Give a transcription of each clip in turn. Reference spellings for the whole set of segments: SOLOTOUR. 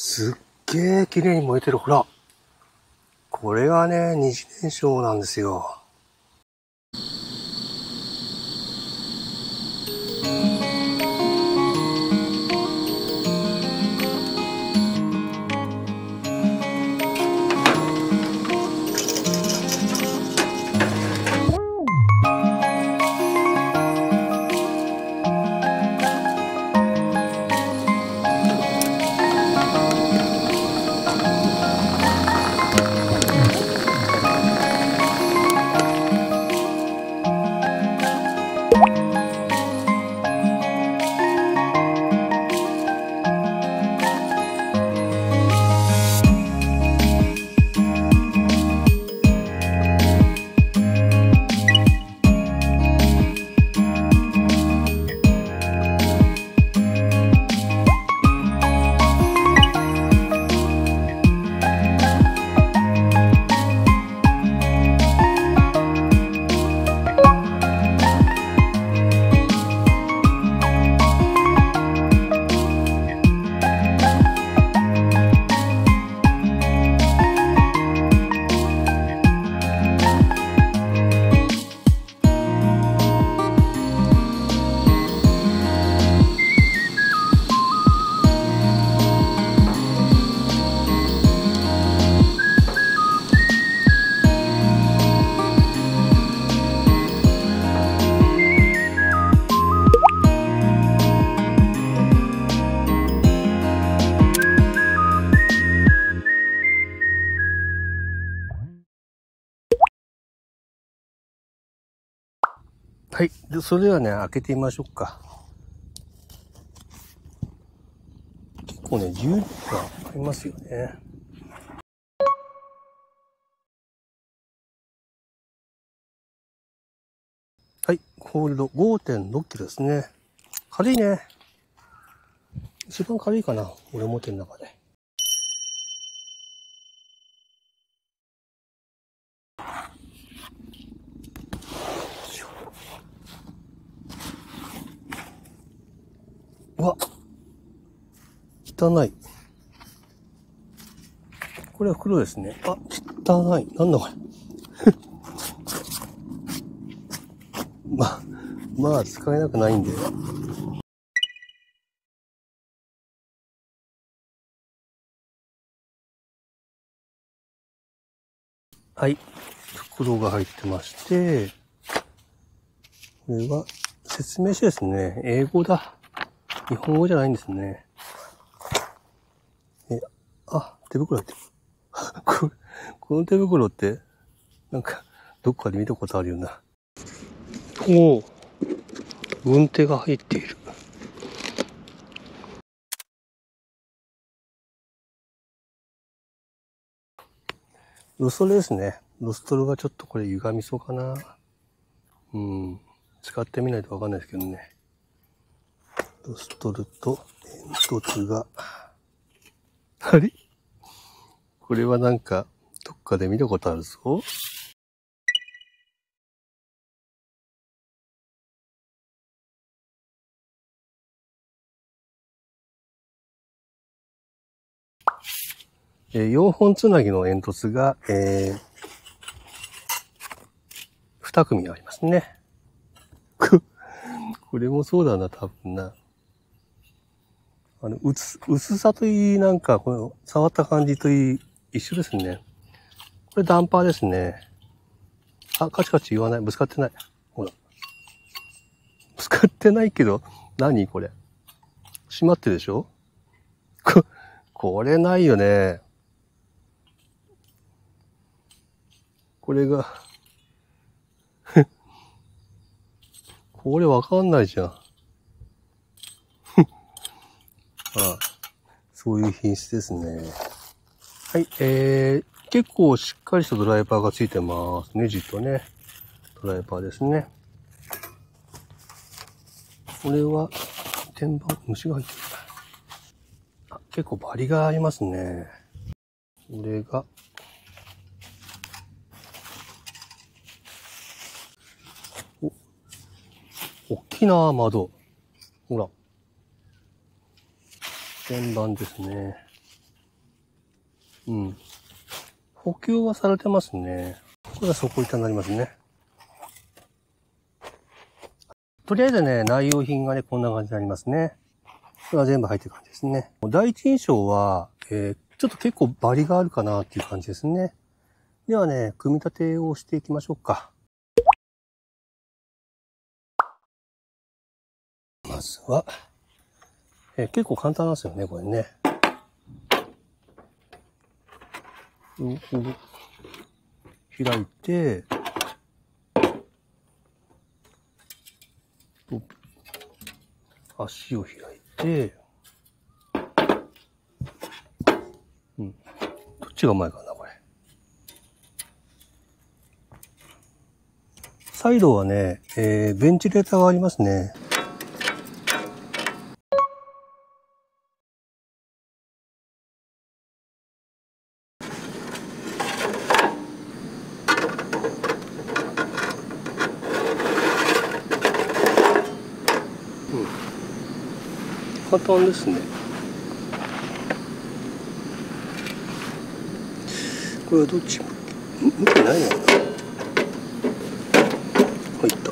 すっげー綺麗に燃えてる。ほら。これがね、二次燃焼なんですよ。はい。それではね、開けてみましょうか。結構ね、重量がありますよね。はい。ホールド 5.6 キロですね。軽いね。一番軽いかな。俺持ってる中で。うわ、汚い。これは袋ですね。あ、汚い。なんだこれ。まあ使えなくないんで。はい。袋が入ってまして、これは説明書ですね。英語だ。日本語じゃないんですね。あ、手袋入ってる。この手袋って、なんか、どっかで見たことあるような。おぉ、軍手が入っている。ロストルですね。ロストルがちょっとこれ歪みそうかな。うん。使ってみないとわかんないですけどね。ロストルと煙突が。あれ？これはなんか、どっかで見たことあるぞ。4本つなぎの煙突が、2組ありますね。これもそうだな、多分な。薄さといい、なんか、この、触った感じといい、一緒ですね。これダンパーですね。あ、カチカチ言わない。ぶつかってない。ほら。ぶつかってないけど、何これ。閉まってるでしょ？これないよね。これが、これわかんないじゃん。ああ、そういう品質ですね。はい、結構しっかりしたドライバーがついてます。ネジとね、ドライバーですね。これは、天板、虫が入ってる。あ、結構バリがありますね。これが、お、大きな窓。ほら。天板ですね。うん。補給はされてますね。これは底板になりますね。とりあえずね、内容品がね、こんな感じになりますね。これは全部入ってる感じですね。第一印象は、ちょっと結構バリがあるかなっていう感じですね。ではね、組み立てをしていきましょうか。まずは、結構簡単なんですよね、これね。開いて、足を開いて、うん、どっちが前かな、これ。サイドはね、ベンチレーターがありますね。簡単ですね。これはどっち向けないのかな。入った。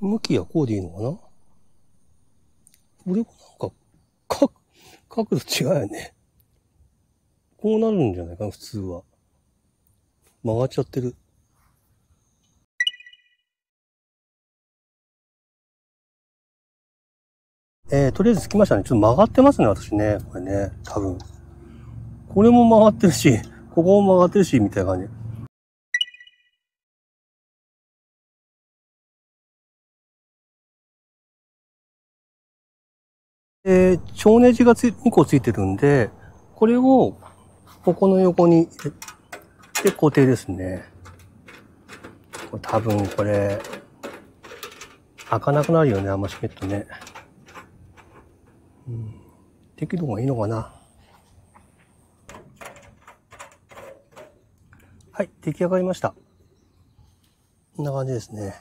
向きはこうでいいのかな。俺なんか角度違うよね。こうなるんじゃないかな、普通は。曲がっちゃってる。とりあえずつきましたね。ちょっと曲がってますね、私ね。これね、多分。これも曲がってるし、ここも曲がってるし、みたいな感じ。超ネジが2個ついてるんで、これを、ここの横に、で、固定ですね。これ多分これ、開かなくなるよね、あんましめっとね。うん。できる方がいいのかな。はい、出来上がりました。こんな感じですね。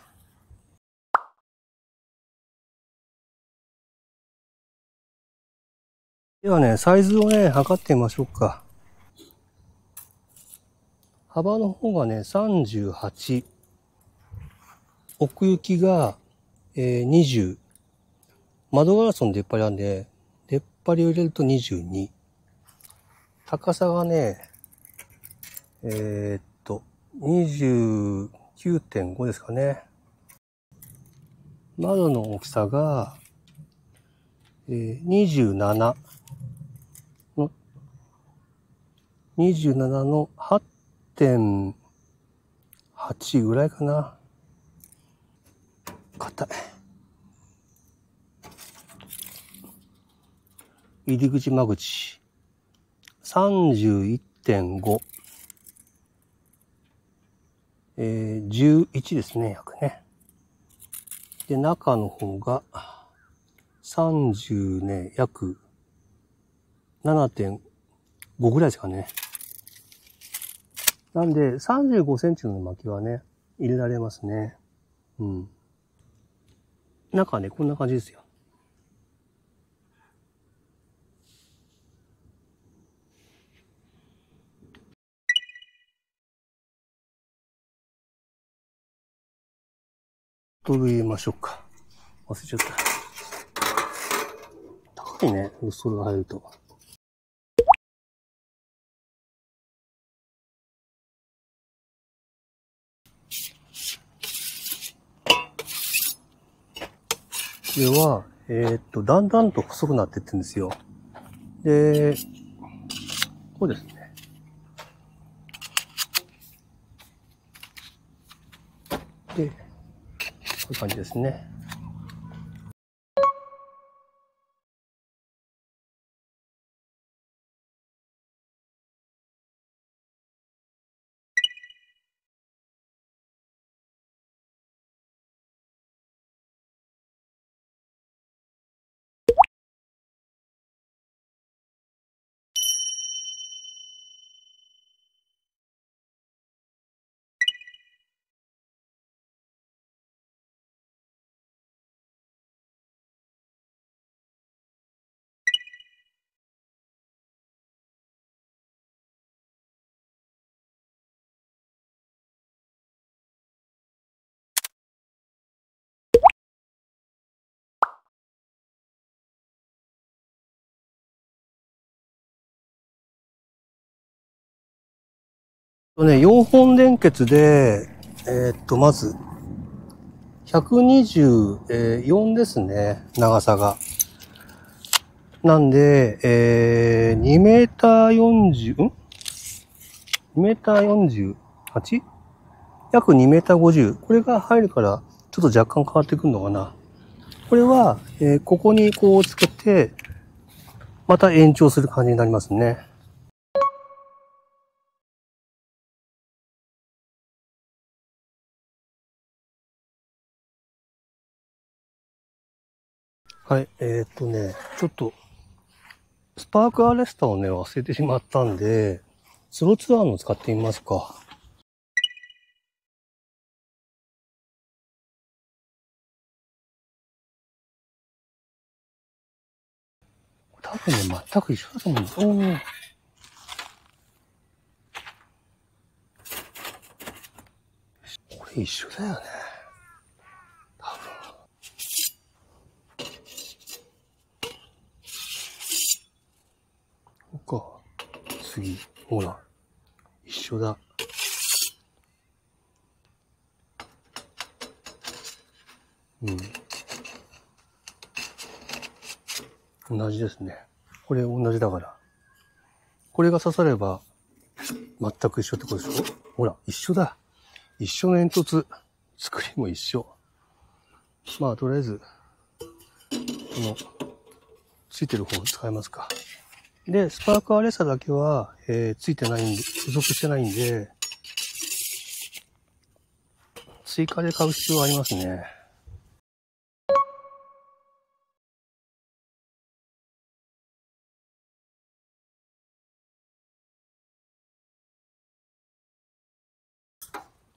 ではね、サイズをね、測ってみましょうか。幅の方がね、38。奥行きが、20。窓ガラスの出っ張りなんで、出っ張りを入れると22。高さがね、29.5 ですかね。窓の大きさが、27。27の8。8.8 ぐらいかな。硬い。入り口間口 31.5、11ですね、約ね。で、中の方が30ね、約 7.5 ぐらいですかね。なんで、35センチの薪はね、入れられますね。うん。中はね、こんな感じですよ。ボトル入れましょうか。忘れちゃった。高いね、それが入ると。これは、だんだんと細くなっていってるんですよ。で、こうですね。で、こういう感じですね。4本連結で、まず、124ですね、長さが。なんで、2メーター40、2メーター 48? 約2メーター50。これが入るから、ちょっと若干変わってくるのかな。これは、ここにこうつけて、また延長する感じになりますね。はい、ちょっと、スパークアレスターをね、忘れてしまったんで、スローツアーの使ってみますか。多分ね、全く一緒だと思うんです。これ一緒だよね。次、ほら、一緒だ。うん。同じですね。これ同じだから。これが刺されば、全く一緒ってことでしょ？ほら、一緒だ。一緒の煙突。作りも一緒。まあ、とりあえず、この、ついてる方を使いますか。で、スパークアレッサだけは、ついてないんで、付属してないんで、追加で買う必要はありますね。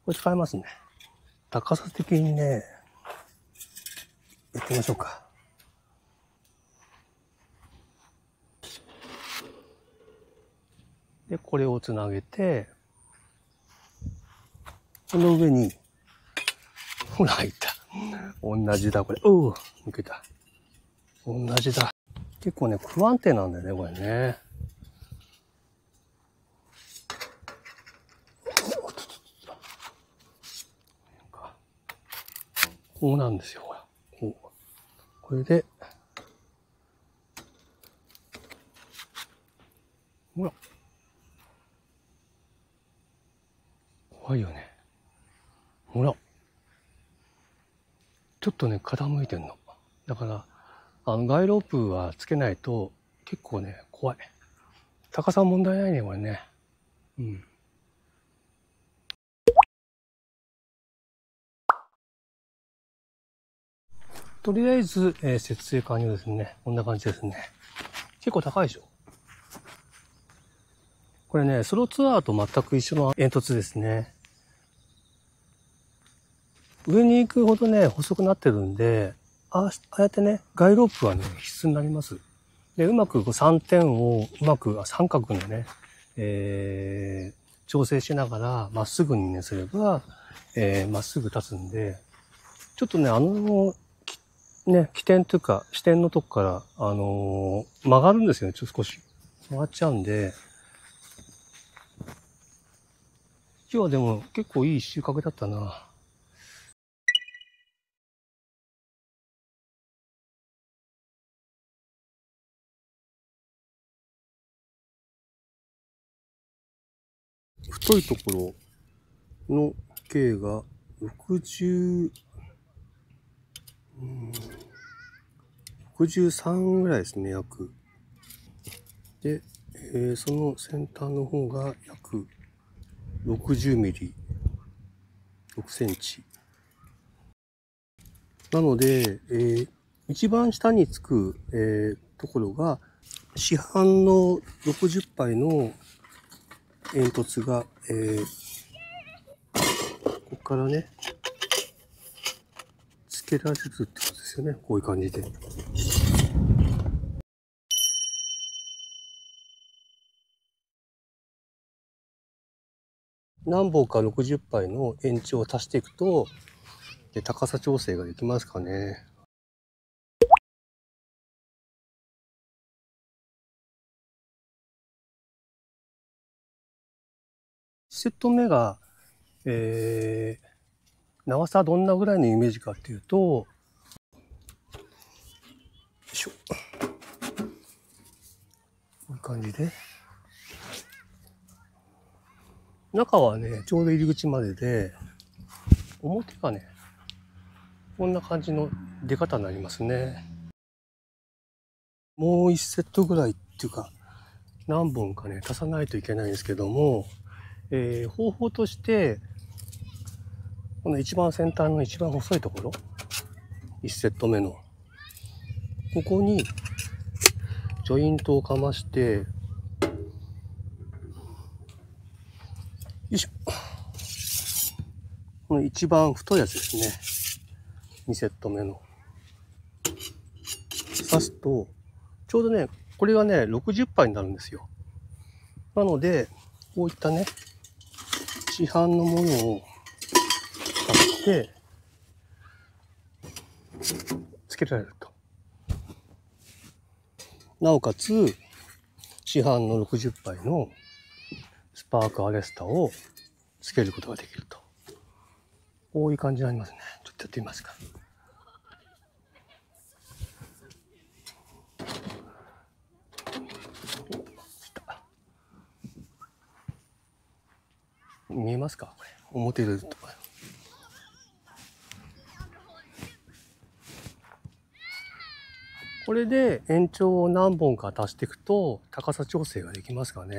これ使えますね。高さ的にね、やってみましょうか。で、これをつなげて、この上に、ほら、いた。同じだ、これ。おう、抜けた。同じだ。結構ね、不安定なんだよね、これね。こうなんですよ、ほら。こう。これで、ほら。怖いよね。ほら。ちょっとね、傾いてんの。だから、ガイロープはつけないと、結構ね、怖い。高さ問題ないね、これね。うん。とりあえず、設営完了ですね。こんな感じですね。結構高いでしょ？これね、ソロツアーと全く一緒の煙突ですね。上に行くほどね、細くなってるんで、ああやってね、ガイロープはね、必須になります。で、うまくこう3点を、うまく三角のね、調整しながら、まっすぐにね、すれば、まっすぐ立つんで、ちょっとね、起点というか、支点のとこから、曲がるんですよね、ちょっと少し。曲がっちゃうんで、今日はでも結構いい一周かけだったな。太いところの径が63ぐらいですね、約。で、その先端の方が約60ミリ、6センチ。なので、一番下につく、ところが、市販の60杯の煙突が、ここからね、つけられるってことですよね。こういう感じで。何本か60杯の延長を足していくと、高さ調整ができますかね。セット目が、長さどんなぐらいのイメージかっていうと、よいしょ、こういう感じで、中はねちょうど入り口までで、表がねこんな感じの出方になりますね。もう1セットぐらいっていうか何本かね足さないといけないんですけども、方法としてこの一番先端の一番細いところ、1セット目のここにジョイントをかまして、よいしょ、この一番太いやつですね、2セット目の刺すとちょうどねこれがね60杯になるんですよ。なのでこういったね市販のものを使ってつけられると、なおかつ市販の60杯のスパークアレスタをつけることができると、こういう感じになりますね。ちょっとやってみますか。見えますか、これ表出ると。これで延長を何本か足していくと高さ調整ができますかね。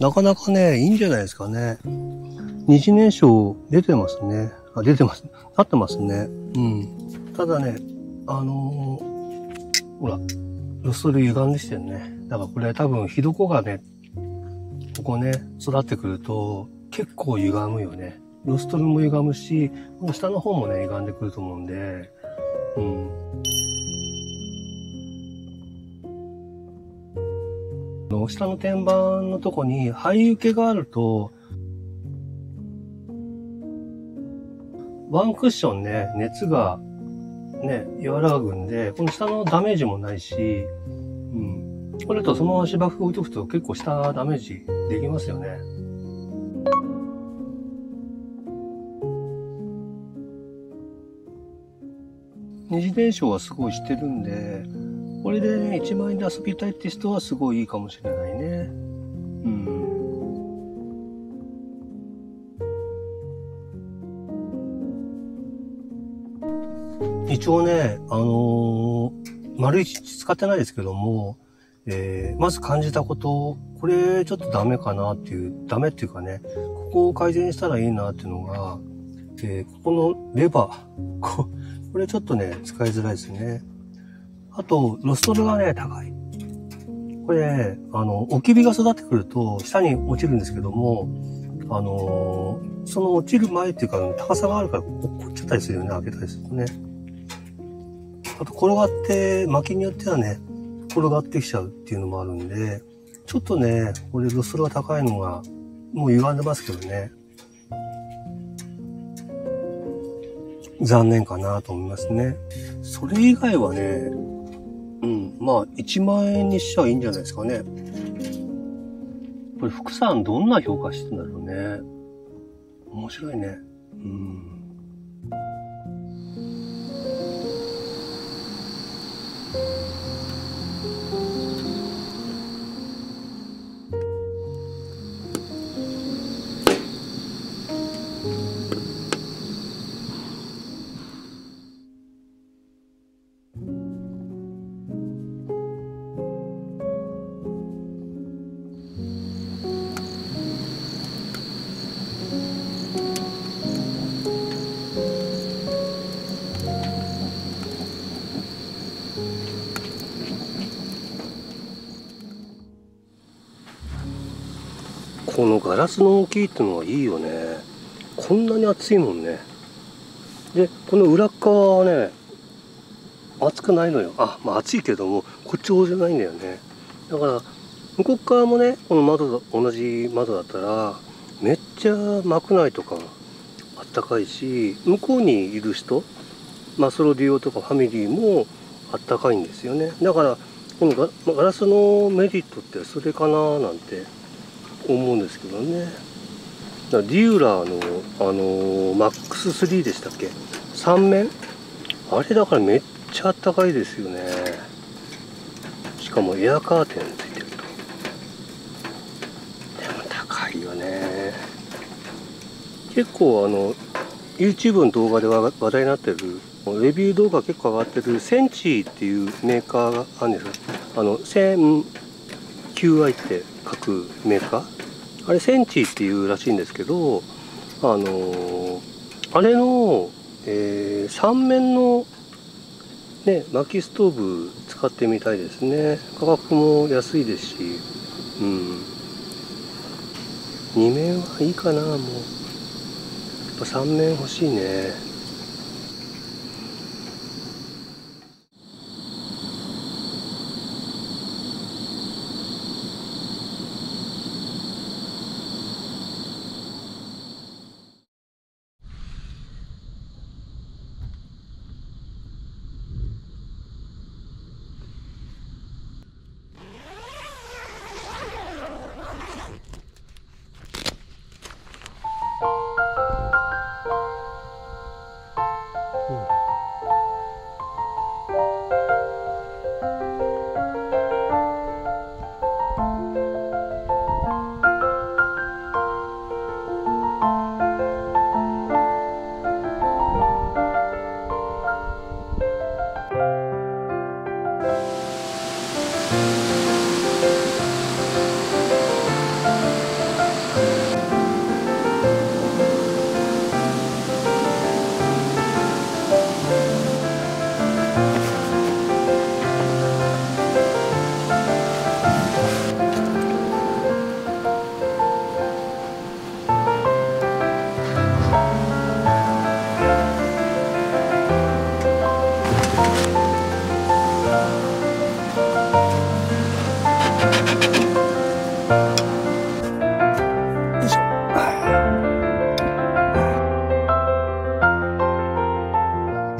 なかなかね、いいんじゃないですかね。二次燃焼出てますね。あ、出てます。なってますね。うん。ただね、ほら、ロストル歪んできてるね。だからこれ多分、火床がね、ここね、育ってくると、結構歪むよね。ロストルも歪むし、下の方もね、歪んでくると思うんで、うん。下の天板のとこに灰受けがあると、ワンクッションね、熱がね、和らぐんで、この下のダメージもないし、うん。これとそのまま芝生置いとくと結構下ダメージできますよね。二次燃焼はすごいしてるんで、これでね、1万円で遊びたいって人はすごいいいかもしれないね。うん。一応ね、丸一日使ってないですけども、まず感じたこと、これちょっとダメかなっていう、ダメっていうかね、ここを改善したらいいなっていうのが、ここのレバー、これちょっとね、使いづらいですね。あと、ロストルがね、高い。これ、おきびが育ってくると、下に落ちるんですけども、その落ちる前っていうか、高さがあるから、落っちゃったりするよね、開けたりするとね。あと、転がって、薪によってはね、転がってきちゃうっていうのもあるんで、ちょっとね、これ、ロストが高いのが、もう歪んでますけどね。残念かなと思いますね。それ以外はね、まあ、1万円にしちゃいいんじゃないですかね。これ、福さんどんな評価してんだろうね。面白いね。このガラスの大きいってのがいいよね。こんなに厚いもんね。で、この裏側はね、厚くないのよ。あ、まあ厚いけども、こっちほどじゃないんだよね。だから、向こう側もね、この窓、同じ窓だったら、めっちゃ幕内とかあったかいし、向こうにいる人、まあソロデュオとかファミリーもあったかいんですよね。だから、このガラスのメリットってそれかななんて思うんですけどね。だからデューラーのマックス3でしたっけ、3面あれだからめっちゃあったかいですよね。しかもエアカーテンついてると。でも高いよね。結構YouTube の動画で話題になってるレビュー動画結構上がってるセンチっていうメーカーがあるんですよ。1000QI って書くメーカー、あれセンチっていうらしいんですけど、あれの、3面の、ね、薪ストーブ使ってみたいですね。価格も安いですし、2面はいいかな。もうやっぱ3面欲しいね。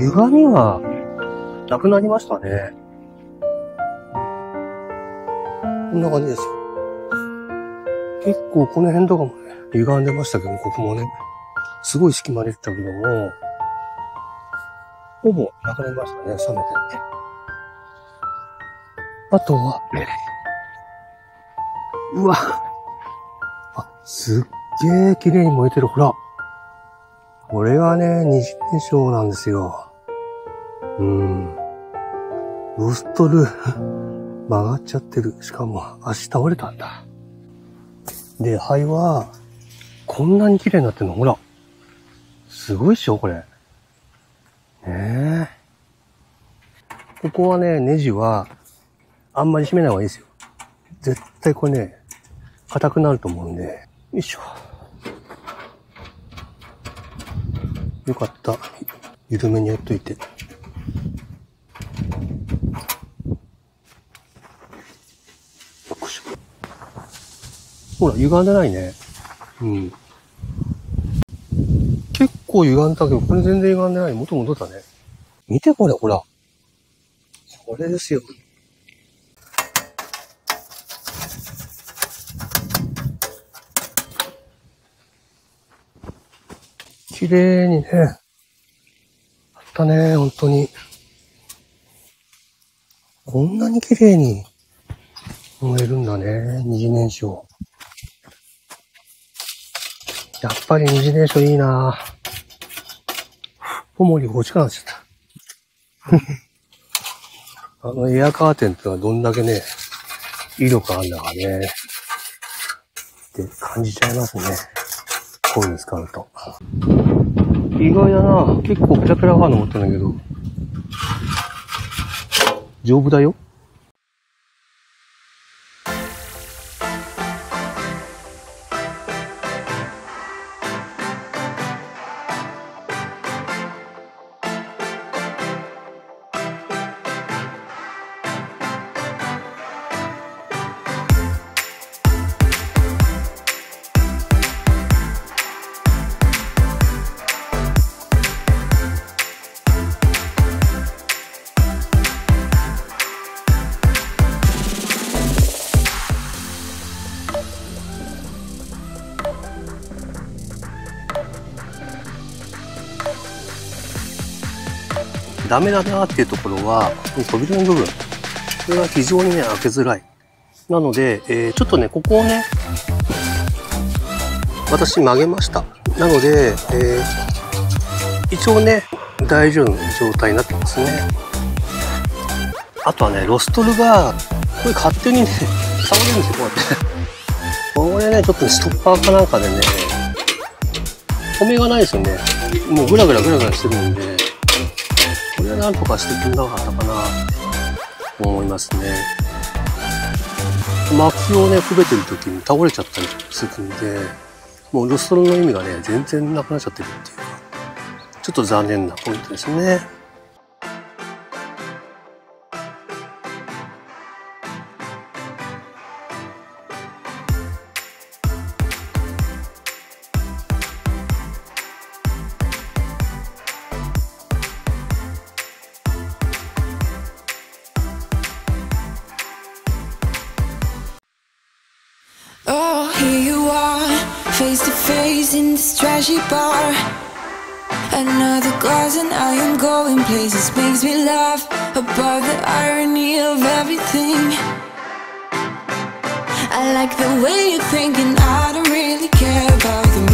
歪みがなくなりましたね。こんな感じですよ。結構この辺とかもね、歪んでましたけど、ここもね、すごい隙間出てたけども、ほぼなくなりましたね、冷めてね。あとは、うわ、あ、すっげえ綺麗に燃えてる、ほら。これがね、二次燃焼なんですよ。ロストル曲がっちゃってる。しかも足倒れたんだ。で、灰はこんなに綺麗になってるの。ほら。すごいっしょ、これ。ねえ。ここはね、ネジはあんまり締めない方がいいですよ。絶対これね、硬くなると思うんで。よいしょ。よかった。緩めにやっといて。ほら、歪んでないね。うん。結構歪んだけど、これ全然歪んでない。元戻ったね。見てこれ、ほら。これですよ。綺麗にね。あったね、本当に。こんなに綺麗に燃えるんだね、二次燃焼。やっぱり二次燃焼いいなぁ。ポモリが落ちかなっちゃった。あのエアカーテンってのはどんだけね、威力あるんだかね。って感じちゃいますね。こういうの使うと。意外だなぁ。結構ペラペラかなと思ったんだけど。丈夫だよ。ダメだなっていうところは、この扉の部分。これが非常にね、開けづらい。なので、ちょっとね、ここをね、私曲げました。なので、一応ね、大丈夫な状態になってますね。あとはね、ロストルが、これ勝手にね、倒れるんですよ、こうやって。これね、ちょっとストッパーかなんかでね、止めがないですよね。もうグラグラグラグラしてるんで、これはなんとかしてくれなかったかなと思いますね。薪をね、くべてる時に倒れちゃったりするんで、もうロストルの意味がね、全然なくなっちゃってるっていうか、ちょっと残念なポイントですね。Face to face in this trashy bar. Another glass and I am going places. Makes me laugh about the irony of everything. I like the way you think and I don't really care about the